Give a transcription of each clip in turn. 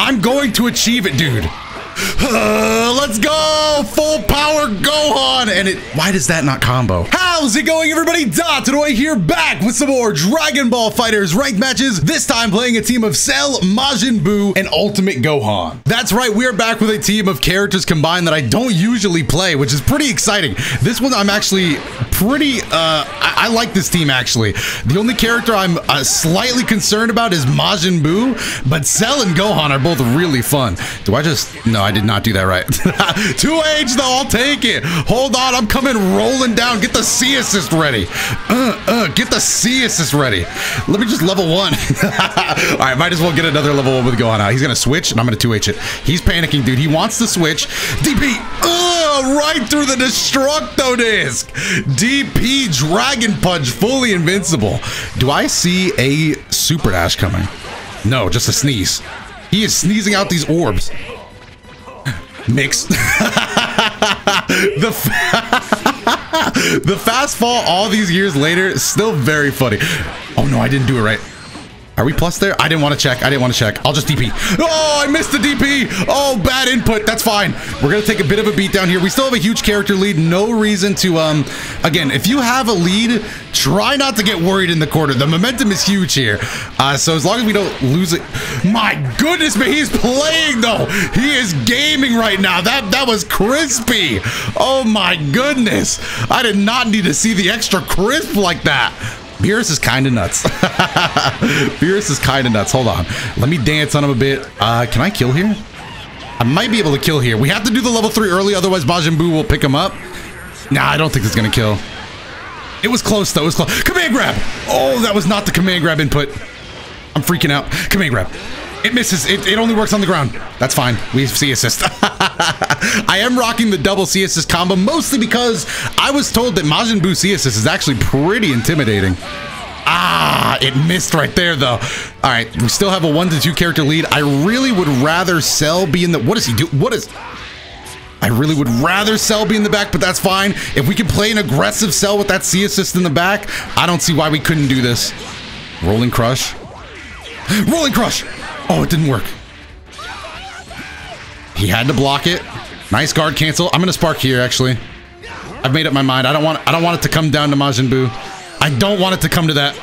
I'm going to achieve it, dude. Let's go! Full power Gohan! And it, why does that not combo? How's it going, everybody? DotoDoya here, back with some more Dragon Ball FighterZ ranked matches, this time playing a team of Cell, Majin Buu, and Ultimate Gohan. That's right, we're back with a team of characters combined that I don't usually play, which is pretty exciting. This one I'm actually pretty, I like this team actually. The only character I'm slightly concerned about is Majin Buu, but Cell and Gohan are both really fun. Do I just, no, I did not do that right. 2H though, I'll take it. Hold on, I'm coming rolling down. Get the C assist ready. Get the C assist ready. Let me just level one. All right, might as well get another level one with Gohan out. He's gonna switch, and I'm gonna 2H it. He's panicking, dude. He wants to switch. DP, right through the Destructo Disc. DP Dragon Punch, fully invincible. Do I see a Super Dash coming? No, just a sneeze. He is sneezing out these orbs. Mixed. The fast fall all these years later, still very funny. Oh no, I didn't do it right. Are we plus there? I didn't want to check. I'll just DP. Oh, I missed the DP. Oh, bad input. That's fine. We're going to take a bit of a beat down here. We still have a huge character lead. No reason to, again, if you have a lead, try not to get worried in the corner. The momentum is huge here. So as long as we don't lose it. My goodness, but he's playing though. He is gaming right now. That was crispy. Oh my goodness. I did not need to see the extra crisp like that. Beerus is kind of nuts. Beerus is kind of nuts. Hold on. Let me dance on him a bit. Can I kill here? I might be able to kill here. We have to do the level 3 early, otherwise Majin Buu will pick him up. Nah, I don't think it's going to kill. It was close, though. It was close. Command grab! Oh, that was not the command grab input. I'm freaking out. Command grab. It misses. It only works on the ground. That's fine. We have C assist. I am rocking the double C assist combo, mostly because I was told that Majin Buu C assist is actually pretty intimidating. Ah, it missed right there, though. All right, we still have a 1-2 character lead. I really would rather Cell be in the... What does he do? What is... I really would rather Cell be in the back, but that's fine. If we can play an aggressive Cell with that C assist in the back, I don't see why we couldn't do this. Rolling crush. Rolling crush! Oh, it didn't work. He had to block it. Nice guard cancel. I'm gonna spark here, actually. I've made up my mind. I don't want it to come down to Majin Buu. I don't want it to come to that.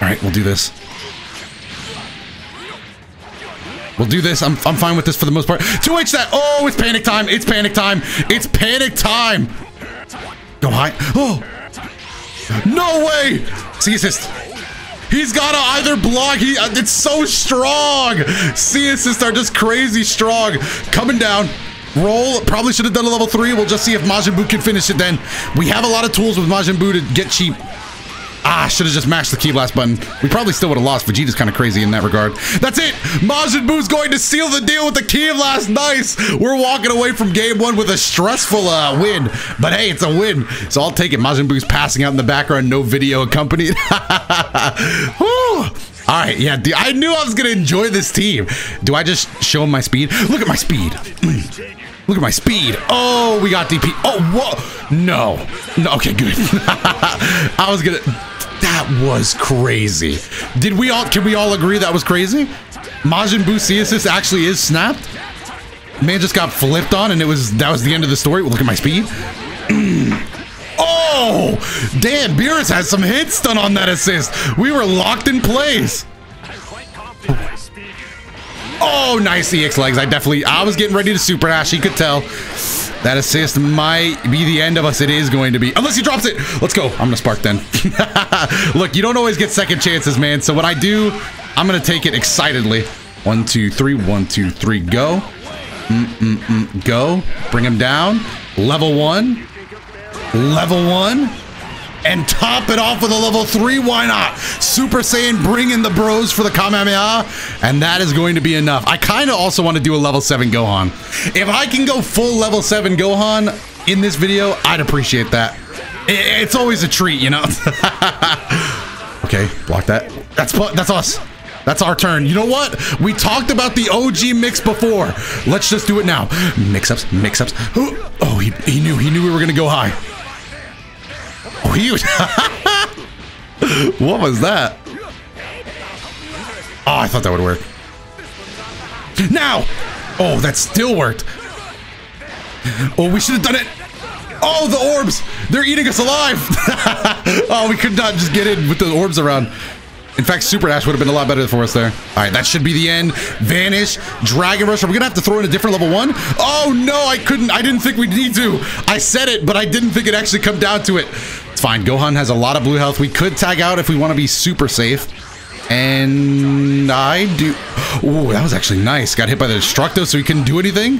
All right, we'll do this. We'll do this. I'm fine with this for the most part. 2H that. Oh, it's panic time. It's panic time. It's panic time. Go high. Oh. No way. See assist. He's got to either block. It's so strong. C assists are just crazy strong. Coming down. Roll. Probably should have done a level 3. We'll just see if Majin Buu can finish it then. We have a lot of tools with Majin Buu to get cheap. Ah, should have just mashed the key blast button. We probably still would have lost. Vegeta's kind of crazy in that regard. That's it. Majin Buu's going to seal the deal with the key blast. Nice. We're walking away from game 1 with a stressful win. But hey, it's a win. So I'll take it. Majin Buu's passing out in the background. No video accompanied. Woo. All right. Yeah, I knew I was going to enjoy this team. Do I just show him my speed? Look at my speed. Look at my speed. Oh, we got DP. Oh, whoa. No. No. Okay, good. I was going to... That was crazy. Did we all? Can we all agree that was crazy? Majin Buu C assist actually is snapped. Man just got flipped on, and that was the end of the story. Look at my speed. Oh, damn! Beerus has some hit stun on that assist. We were locked in place. Oh, nice EX legs. I was getting ready to super dash. You could tell. That assist might be the end of us. It is going to be. Unless he drops it. Let's go. I'm going to spark then. Look, you don't always get second chances, man. So when I do, I'm going to take it excitedly. 1, 2, 3. 1, 2, 3. Go. Go. Bring him down. Level 1. Level 1. And top it off with a level 3. Why not? Super Saiyan, bring in the bros for the Kamehameha. And that is going to be enough. I kind of also want to do a level 7 Gohan. If I can go full level 7 Gohan in this video, I'd appreciate that. It's always a treat, you know? Okay, block that. That's us. That's our turn. You know what? We talked about the OG mix before. Let's just do it now. Mix-ups, mix-ups. Oh, he knew we were going to go high. Oh, huge. What was that? Oh, I thought that would work. Now! Oh, that still worked. Oh, we should have done it. Oh, the orbs! They're eating us alive! Oh, we could not just get in with the orbs around. In fact, Super Dash would have been a lot better for us there. All right, that should be the end. Vanish, Dragon Rush. Are we gonna have to throw in a different level one? Oh no, I couldn't. I didn't think we'd need to. I said it, but I didn't think it actually come down to it. It's fine. Gohan has a lot of blue health. We could tag out if we want to be super safe. And I do. Ooh, that was actually nice. Got hit by the Destructo, so he couldn't do anything.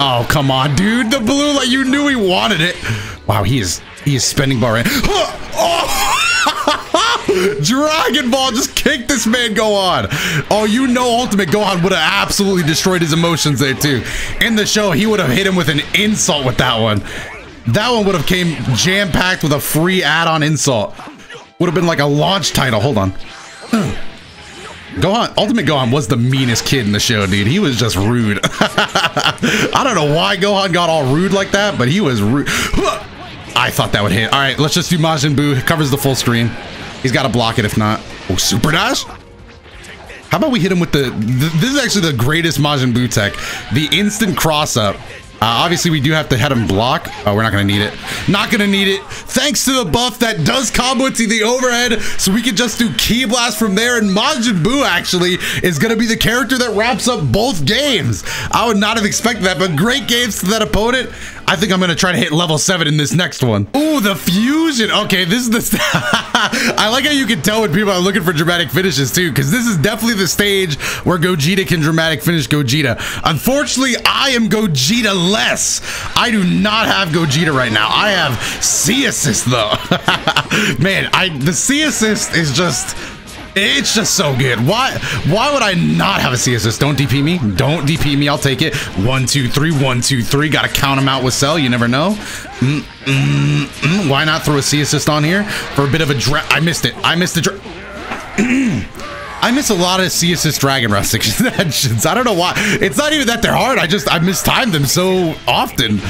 Oh come on, dude. The blue light. You knew he wanted it. Wow, he is spending bar. Right? Oh. Dragon Ball just kicked this man Gohan. Oh, you know Ultimate Gohan would have absolutely destroyed his emotions there too. In the show, he would have hit him with an insult with that one. That one would have came jam-packed with a free add-on insult. Would have been like a launch title. Hold on. Gohan, Ultimate Gohan was the meanest kid in the show, dude. He was just rude. I don't know why Gohan got all rude like that, but he was rude. I thought that would hit. All right, let's just do Majin Buu. It covers the full screen. He's got to block it if not. Oh, Super Dash? How about we hit him with the... This is actually the greatest Majin Buu tech. The instant cross-up. Obviously, we do have to head him block. Oh, we're not going to need it. Not going to need it. Thanks to the buff that does combo to the overhead. So we can just do Ki Blast from there. And Majin Buu, actually, is going to be the character that wraps up both games. I would not have expected that, but great games to that opponent. I think I'm going to try to hit level 7 in this next one. Ooh, the fusion. Okay, this is the... I like how you can tell when people are looking for dramatic finishes, too, because this is definitely the stage where Gogeta can dramatic finish Gogeta. Unfortunately, I am Gogeta-less. I do not have Gogeta right now. I have C-Assist, though. Man, the C-Assist is just... It's just so good. Why would I not have a C-Assist? Don't DP me. Don't DP me. I'll take it. 1, 2, 3, 1, 2, 3. Gotta count him out with Cell. You never know. Why not throw a C-Assist on here for a bit of a draft? I missed it. I missed the draft. I miss a lot of C-Assist Dragon Rush extensions. I don't know why. It's not even that they're hard. I mistimed them so often.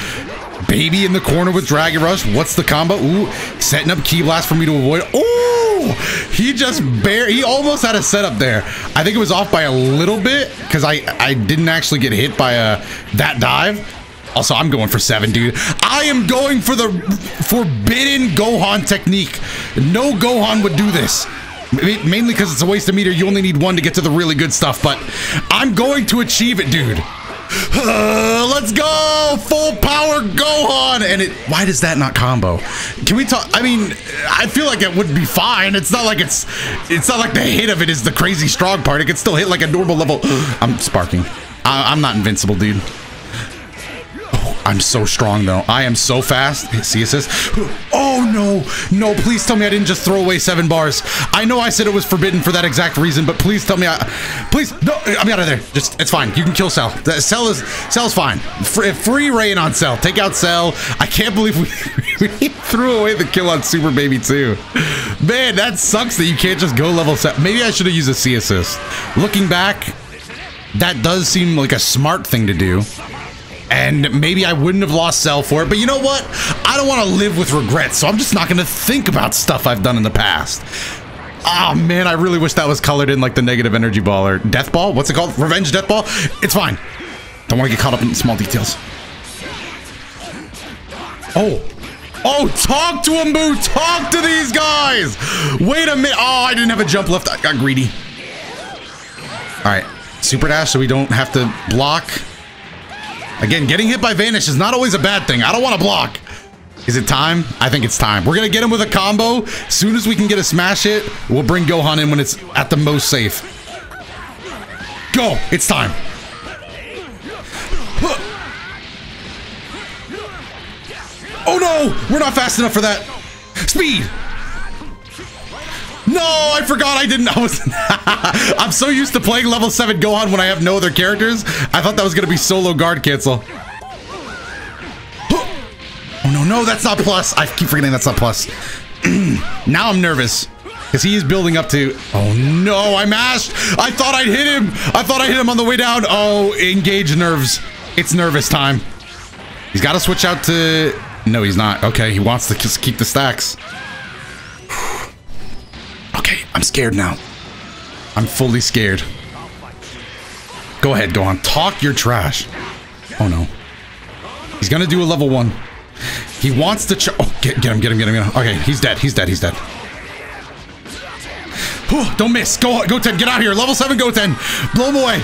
Baby in the corner with Dragon Rush. What's the combo? Ooh, setting up Ki Blast for me to avoid. Ooh, he just barely, he almost had a setup there. I think it was off by a little bit because I didn't actually get hit by that dive. Also, I'm going for 7, dude. I am going for the forbidden Gohan technique. No Gohan would do this. Mainly because it's a waste of meter. You only need 1 to get to the really good stuff, but I'm going to achieve it, dude. Let's go! Full power Gohan! And why does that not combo? Can we talk? I mean, I feel like it would be fine. It's not like it's not like the hit of it is the crazy strong part. It could still hit like a normal level. I'm sparking. I'm not invincible, dude. Oh, I'm so strong though. I am so fast. See assist. Oh no! No, please tell me I didn't just throw away 7 bars. I know I said it was forbidden for that exact reason, but please tell me please, no, I'm out of there. Just, it's fine. You can kill Cell. Cell's fine. Free reign on Cell. Take out Cell. I can't believe we threw away the kill on Super Baby 2. Man, that sucks that you can't just go level 7. Maybe I should have used a C assist. Looking back, that does seem like a smart thing to do. And maybe I wouldn't have lost Cell for it, but you know what? I don't want to live with regrets, so I'm just not going to think about stuff I've done in the past. Oh man, I really wish that was colored in like the negative energy ball or death ball. What's it called? Revenge death ball? It's fine. Don't want to get caught up in small details. Oh. Oh, talk to him, Boo. Talk to these guys. Wait a minute. Oh, I didn't have a jump left. I got greedy. All right. Super dash so we don't have to block. Again, getting hit by Vanish is not always a bad thing. I don't want to block. Is it time? I think it's time. We're going to get him with a combo. As soon as we can get a smash hit, we'll bring Gohan in when it's at the most safe. Go. It's time. Oh, no. We're not fast enough for that. Speed. No, I forgot I didn't. I'm so used to playing level 7 Gohan when I have no other characters. I thought that was going to be solo guard cancel. Oh, no, no, that's not plus. I keep forgetting that's not plus. Now I'm nervous because he is building up to... Oh, no, I mashed. I thought I'd hit him. I thought I hit him on the way down. Oh, engage nerves. It's nervous time. He's got to switch out to... No, he's not. Okay, he wants to just keep the stacks. Okay, I'm scared now. I'm fully scared. Go ahead, Gohan. Talk your trash. Oh, no. He's gonna do a level one. He wants to... Oh, get him. Okay, he's dead. Whew, don't miss. Go, Goten, get out of here. Level 7 Goten. Blow him away.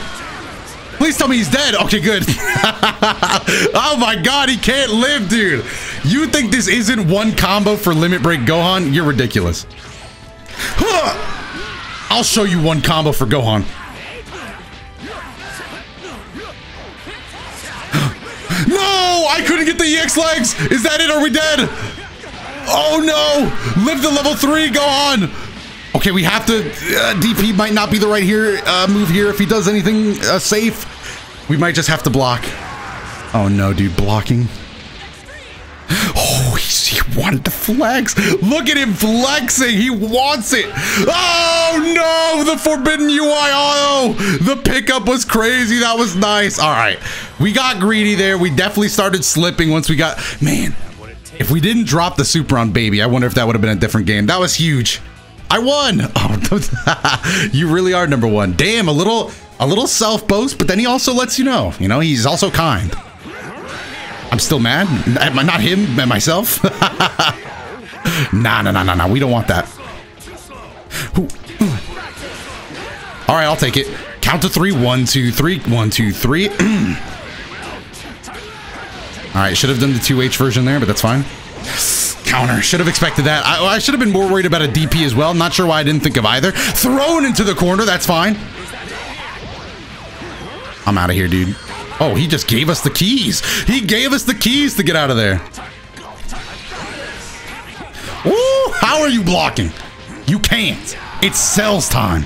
Please tell me he's dead. Okay, good. Oh my god, he can't live, dude. You think this isn't one combo for Limit Break Gohan? You're ridiculous. I'll show you one combo for Gohan. No! I couldn't get the EX legs! Is that it? Are we dead? Oh no! Live the level 3, Gohan! Okay, we have to... DP might not be the right move here. If he does anything safe, we might just have to block. Oh no, dude, blocking. Oh, he wanted to flex. Look at him flexing. He wants it. Oh no, the forbidden UI auto. The pickup was crazy. That was nice. All right, we got greedy there. We definitely started slipping once we got... Man, if we didn't drop the super on Baby, I wonder if that would have been a different game. That was huge. I won. Oh, you really are number one. Damn, a little self-boast, but then he also lets you know. You know, he's also kind. I'm still mad. Am I not him and myself? Nah. We don't want that. All right, I'll take it. Count to 3. 1, 2, 3. 1, 2, 3. All right, should have done the 2H version there, but that's fine. Counter. Should have expected that. I should have been more worried about a DP as well. Not sure why I didn't think of either. Thrown into the corner. That's fine. I'm out of here, dude. Oh, he just gave us the keys. He gave us the keys to get out of there. Ooh, how are you blocking? You can't. It's Cell's time.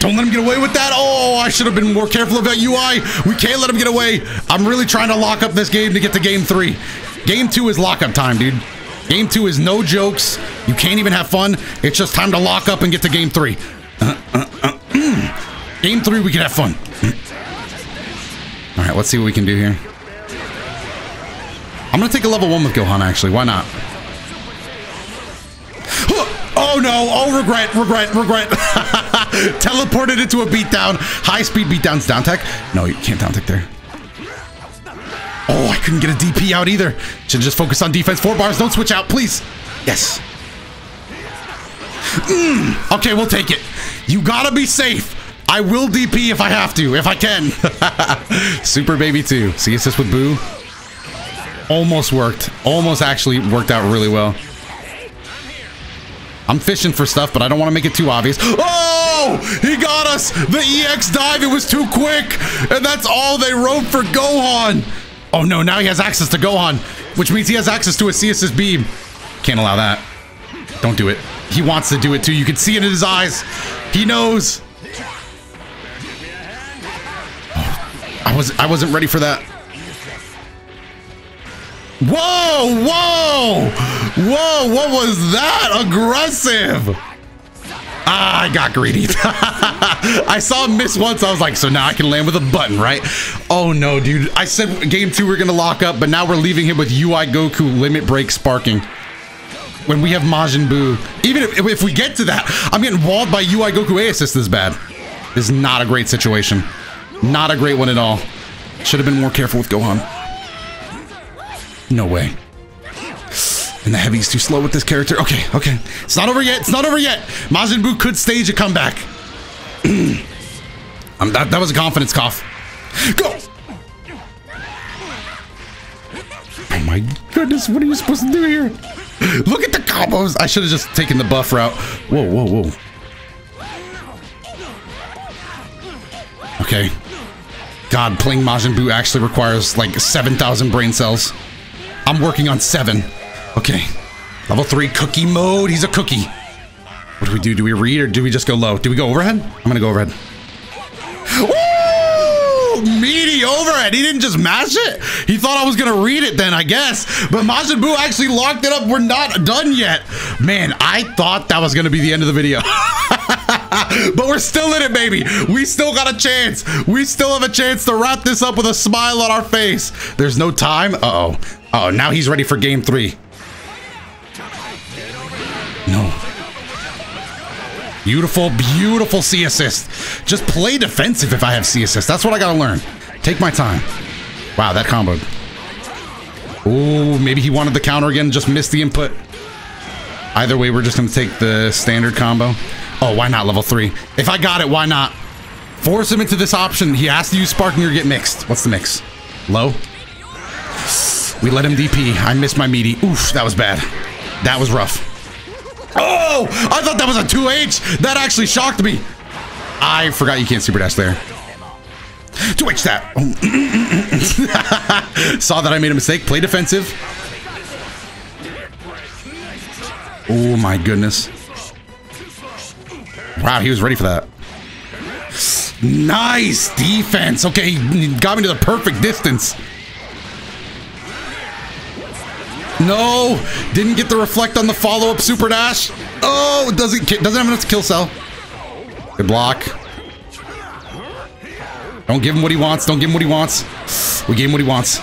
Don't let him get away with that. Oh, I should have been more careful about UI. We can't let him get away. I'm really trying to lock up this game to get to game 3. Game 2 is lockup time, dude. Game 2 is no jokes. You can't even have fun. It's just time to lock up and get to game 3. Game 3, we can have fun. All right, let's see what we can do here. I'm going to take a level 1 with Gohan, actually. Why not? Oh, no. Oh, regret. Teleported into a beatdown. High-speed beatdowns. Down tech? No, you can't down tech there. Oh, I couldn't get a DP out either. Should just focus on defense. 4 bars. Don't switch out, please. Yes. Okay, we'll take it. You gotta be safe. I will DP if I have to, if I can. Super Baby 2. See assist with Boo. Almost worked. Almost actually worked out really well. I'm fishing for stuff, but I don't want to make it too obvious. Oh, he got us. The EX dive. It was too quick. And that's all they wrote for Gohan. Oh no, now he has access to Gohan, which means he has access to a C-assist beam. Can't allow that. Don't do it. He wants to do it too. You can see it in his eyes. He knows. Oh, I wasn't ready for that. Whoa, what was that? Aggressive. Ah, I got greedy. I saw him miss once. I was like, so now I can land with a button, right? Oh, no, dude. I said game 2 we're going to lock up, but now we're leaving him with UI Goku, Limit Break, Sparking. When we have Majin Buu. Even if we get to that, I'm getting walled by UI Goku A assist this bad. This is not a great situation. Not a great one at all. Should have been more careful with Gohan. No way. And the heavy's too slow with this character. Okay. It's not over yet. Majin Buu could stage a comeback. That was a confidence cough. Go! Oh my goodness, what are you supposed to do here? Look at the combos. I should have just taken the buff route. Whoa. Okay. God, playing Majin Buu actually requires like 7,000 brain cells. I'm working on 7. Okay, level 3 cookie mode. He's a cookie. What do we do? Do we read or do we just go low? Do we go overhead? I'm gonna go overhead. Woo! Meaty overhead. He didn't just mash it. He thought I was gonna read it then, I guess. But Majin Buu actually locked it up. We're not done yet. Man, I thought that was gonna be the end of the video. But we're still in it, baby. We still got a chance. We still have a chance to wrap this up with a smile on our face. There's no time. Uh-oh. Now he's ready for game 3. No. Beautiful, beautiful C assist. Just play defensive if I have C assist. That's what I gotta learn. Take my time. Wow, that comboed. Ooh, maybe he wanted the counter again, just missed the input. Either way, we're just gonna take the standard combo. Oh, why not level 3? If I got it, why not? Force him into this option. He has to use Sparking or get mixed. What's the mix? Low? We let him DP. I missed my meaty. Oof, that was bad. That was rough. Oh, I thought that was a 2H. That actually shocked me. I forgot you can't super dash there. 2H that. Oh. Saw that I made a mistake. Play defensive. Oh my goodness. Wow, he was ready for that. Nice defense. Okay, he got me to the perfect distance. No, didn't get the reflect on the follow-up super dash. Oh, doesn't have enough to kill Cell. Good block. Don't give him what he wants. Don't give him what he wants. We gave him what he wants.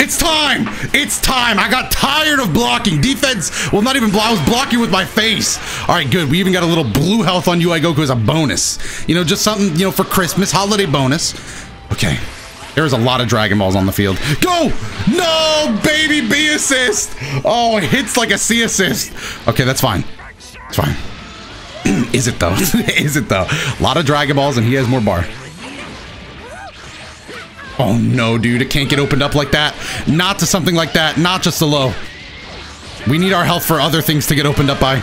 It's time! It's time! I got tired of blocking. Defense, well, not even block. I was blocking with my face. All right, good. We even got a little blue health on UI Goku as a bonus. You know, just something, you know, for Christmas, holiday bonus. Okay. There was a lot of Dragon Balls on the field. Go! No! Baby B assist! Oh, it hits like a C assist. Okay, that's fine. It's fine. Is it, though? Is it, though? A lot of Dragon Balls, and he has more bar. Oh no, dude, it can't get opened up like that. Not to something like that, not just the low. We need our health for other things to get opened up by.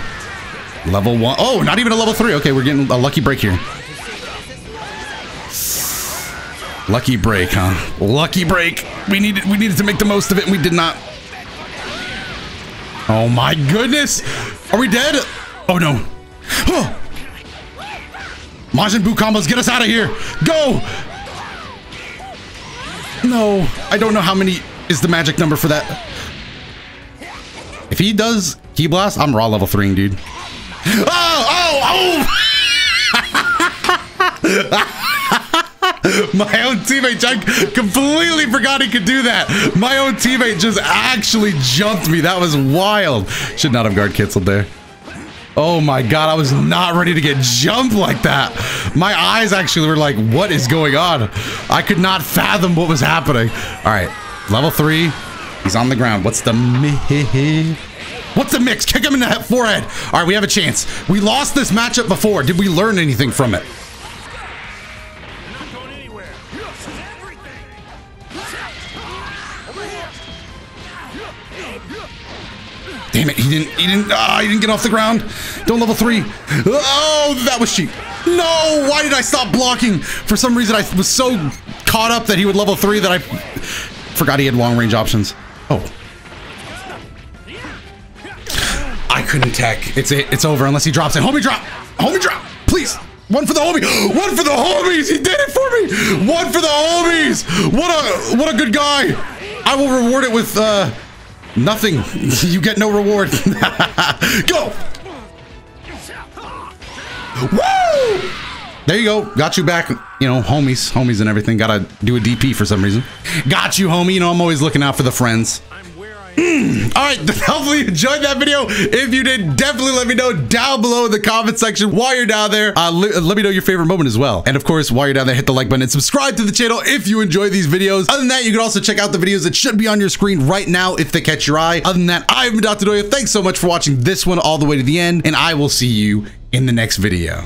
Level 1. Oh, not even a level 3. Okay, we're getting a lucky break here. Lucky break, huh? Lucky break. We needed to make the most of it, and we did not. Oh my goodness. Are we dead? Oh no. Oh. Majin Buu combos, get us out of here. Go. No, I don't know how many is the magic number for that. If he does Key Blast, I'm raw level 3ing, dude. Oh, oh! My own teammate, I completely forgot he could do that. My own teammate just actually jumped me. That was wild. Should not have guard canceled there. Oh my god, I was not ready to get jumped like that. My eyes actually were like, what is going on? I could not fathom what was happening. All right, level 3. He's on the ground. What's the mix? What's the mix? Kick him in the forehead. All right, we have a chance. We lost this matchup before. Did we learn anything from it? Damn it, he didn't get off the ground. Don't level 3. Oh, that was cheap. No, why did I stop blocking? For some reason, I was so caught up that he would level 3 that I forgot he had long range options. Oh. I couldn't tech. It's over unless he drops it. Homie drop. Homie drop. Please. One for the homie. One for the homies. He did it for me. One for the homies. What a good guy. I will reward it with nothing. You get no reward. Go! Woo! There you go. Got you back. You know, homies and everything. Gotta do a DP for some reason. Got you, homie. You know, I'm always looking out for the friends. All right, hopefully you enjoyed that video. If you did, definitely let me know down below in the comment section. While you're down there, let me know your favorite moment as well. And of course, while you're down there, hit the like button and subscribe to the channel if you enjoy these videos. Other than that, you can also check out the videos that should be on your screen right now if they catch your eye. Other than that, I've been DotoDoya. Thanks so much for watching this one all the way to the end, and I will see you in the next video.